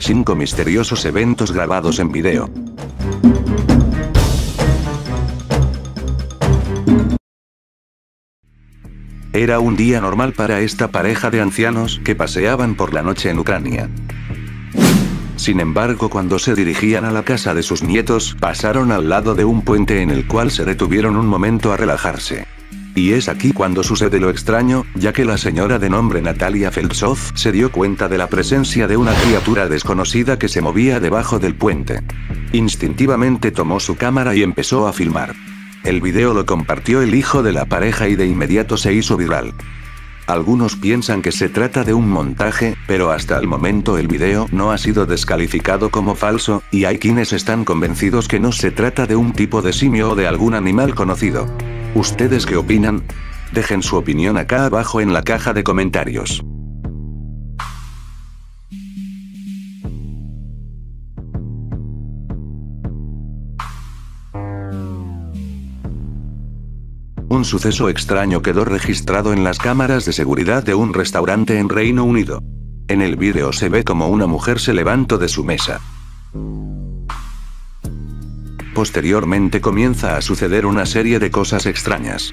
5 misteriosos eventos grabados en video. Era un día normal para esta pareja de ancianos que paseaban por la noche en Ucrania. Sin embargo, cuando se dirigían a la casa de sus nietos, pasaron al lado de un puente en el cual se detuvieron un momento a relajarse. Y es aquí cuando sucede lo extraño, ya que la señora de nombre Natalia Feltsov se dio cuenta de la presencia de una criatura desconocida que se movía debajo del puente. Instintivamente tomó su cámara y empezó a filmar. El video lo compartió el hijo de la pareja y de inmediato se hizo viral. Algunos piensan que se trata de un montaje, pero hasta el momento el video no ha sido descalificado como falso, y hay quienes están convencidos que no se trata de un tipo de simio o de algún animal conocido. ¿Ustedes qué opinan? Dejen su opinión acá abajo en la caja de comentarios. Un suceso extraño quedó registrado en las cámaras de seguridad de un restaurante en Reino Unido. En el vídeo se ve como una mujer se levantó de su mesa. Posteriormente comienza a suceder una serie de cosas extrañas.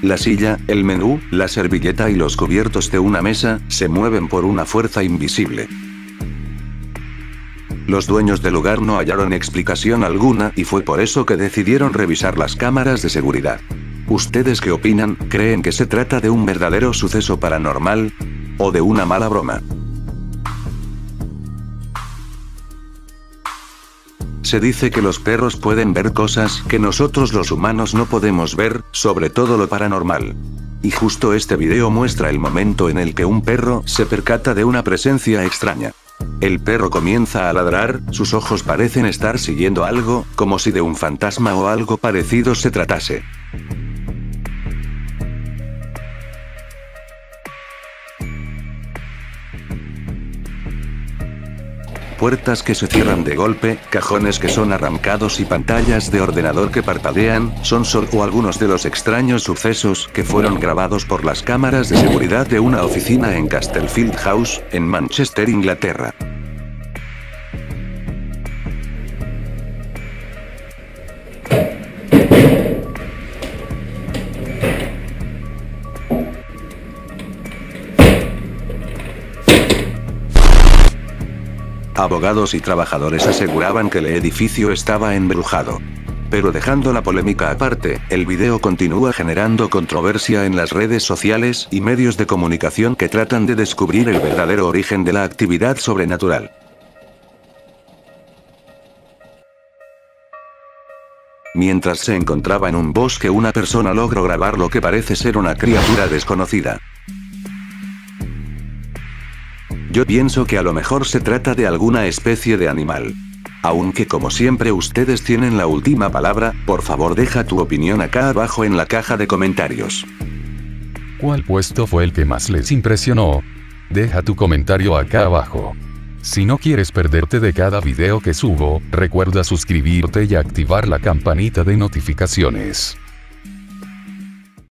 La silla, el menú, la servilleta y los cubiertos de una mesa se mueven por una fuerza invisible. Los dueños del lugar no hallaron explicación alguna y fue por eso que decidieron revisar las cámaras de seguridad. ¿Ustedes qué opinan? ¿Creen que se trata de un verdadero suceso paranormal? ¿O de una mala broma? Se dice que los perros pueden ver cosas que nosotros los humanos no podemos ver, sobre todo lo paranormal. Y justo este video muestra el momento en el que un perro se percata de una presencia extraña. El perro comienza a ladrar, sus ojos parecen estar siguiendo algo, como si de un fantasma o algo parecido se tratase. Puertas que se cierran de golpe, cajones que son arrancados y pantallas de ordenador que parpadean, son solo algunos de los extraños sucesos que fueron grabados por las cámaras de seguridad de una oficina en Castlefield House, en Manchester, Inglaterra. Abogados y trabajadores aseguraban que el edificio estaba embrujado. Pero dejando la polémica aparte, el video continúa generando controversia en las redes sociales y medios de comunicación que tratan de descubrir el verdadero origen de la actividad sobrenatural. Mientras se encontraba en un bosque, una persona logró grabar lo que parece ser una criatura desconocida. Yo pienso que a lo mejor se trata de alguna especie de animal. Aunque como siempre ustedes tienen la última palabra, por favor deja tu opinión acá abajo en la caja de comentarios. ¿Cuál puesto fue el que más les impresionó? Deja tu comentario acá abajo. Si no quieres perderte de cada video que subo, recuerda suscribirte y activar la campanita de notificaciones.